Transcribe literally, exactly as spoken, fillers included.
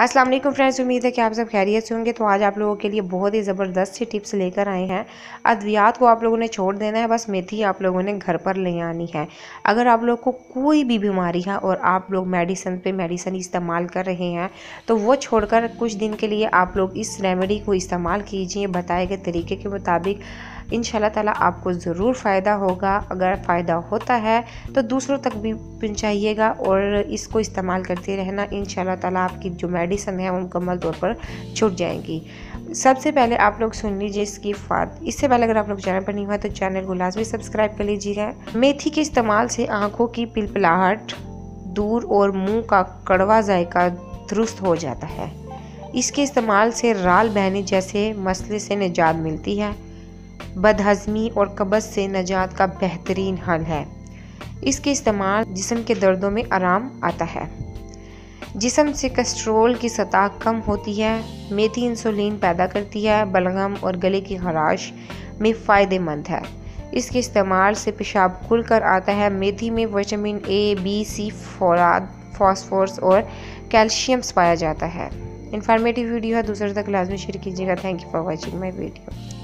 अस्सलाम वालेकुम फ्रेंड्स, उम्मीद है कि आप सब खैरियत से होंगे। तो आज आप लोगों के लिए बहुत ही ज़बरदस्त सी टिप्स लेकर आए हैं। अद्वियात को आप लोगों ने छोड़ देना है, बस मेथी आप लोगों ने घर पर ले आनी है। अगर आप लोग को कोई भी बीमारी है और आप लोग मेडिसिन पे मेडिसिन इस्तेमाल कर रहे हैं तो वो छोड़कर कुछ दिन के लिए आप लोग इस रेमेडी को इस्तेमाल कीजिए बताए गए तरीके के मुताबिक। इंशाल्लाह ताला आपको ज़रूर फ़ायदा होगा। अगर फ़ायदा होता है तो दूसरों तक भी पहुँचाइएगा और इसको इस्तेमाल करते रहना। इंशाल्लाह ताला आपकी जो मेडिसिन है वो मुकम्मल तौर पर छूट जाएंगी। सबसे पहले आप लोग सुन लीजिए इसकी फायदा। इससे पहले अगर आप लोग चैनल पर नहीं हुआ तो चैनल को लाजमी सब्सक्राइब कर लीजिएगा। मेथी के इस्तेमाल से आँखों की पिलपिलाहट दूर और मुँह का कड़वा जायका दुरुस्त हो जाता है। इसके इस्तेमाल से राल बहने जैसे मसले से निजात मिलती है। बदहज़मी और कब्ज़ से निजात का बेहतरीन हल है। इसके इस्तेमाल जिस्म के दर्दों में आराम आता है। जिस्म से कोलेस्ट्रॉल की सतह कम होती है। मेथी इंसुलिन पैदा करती है। बलगम और गले की खराश में फ़ायदेमंद है। इसके इस्तेमाल से पेशाब खुल कर आता है। मेथी में vitamin A, B, C, folate, phosphorus और कैल्शियम पाया जाता है। इंफॉर्मेटिव वीडियो है, दूसरों तक लाजमी शेयर कीजिएगा। Thank you for watching my video.